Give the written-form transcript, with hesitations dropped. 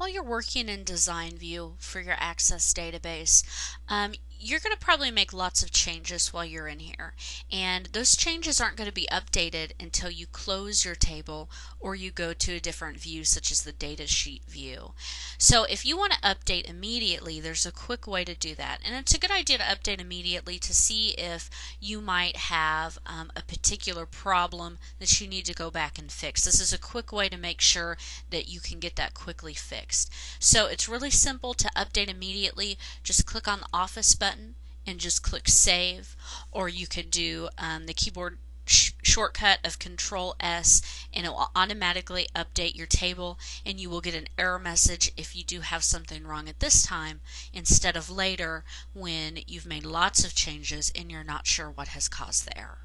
while you're working in Design View for your Access database, you're going to probably make lots of changes while you're in here, and those changes aren't going to be updated until you close your table or you go to a different view such as the data sheet view. So if you want to update immediately, there's a quick way to do that, and it's a good idea to update immediately to see if you might have a particular problem that you need to go back and fix. This is a quick way to make sure that you can get that quickly fixed. So it's really simple to update immediately. Just click on the Office button and just click Save, or you could do the keyboard shortcut of Control S, and it will automatically update your table, and you will get an error message if you do have something wrong at this time instead of later when you've made lots of changes and you're not sure what has caused the error.